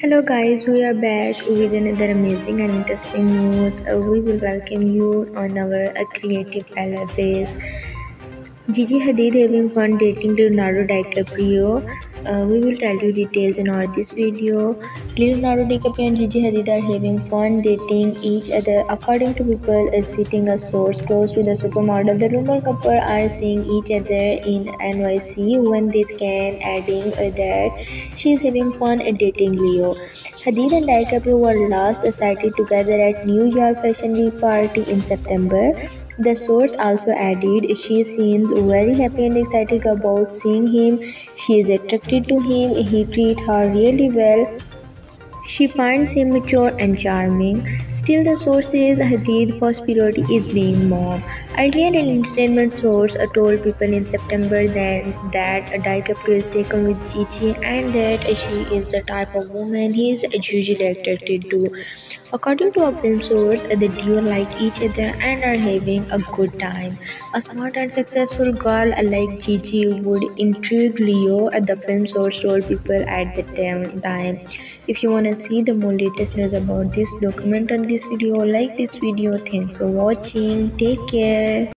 Hello guys, we are back with another amazing and interesting news. We will welcome you on our Creative Palace. Gigi Hadid having fun dating Leonardo DiCaprio. We will tell you details in all this video. Leonardo DiCaprio and Gigi Hadid are having fun dating each other. According to people sitting a source close to the supermodel, the rumored couple are seeing each other in NYC when they can, adding that she is having fun dating Leo. Hadid and DiCaprio were last sighted together at New York Fashion Week party in September. The source also added, she seems very happy and excited about seeing him. She is attracted to him. He treats her really well. She finds him mature and charming. Still, the source says Hadid's first priority is being mom. Earlier, an entertainment source told people in September that DiCaprio is taken with Gigi and that she is the type of woman he is usually attracted to. According to a film source, the duo like each other and are having a good time. A smart and successful girl like Gigi would intrigue Leo, the film source told people at the time. If you want to see the more latest news about this, comment on this video, like this video. Thanks for watching. Take care.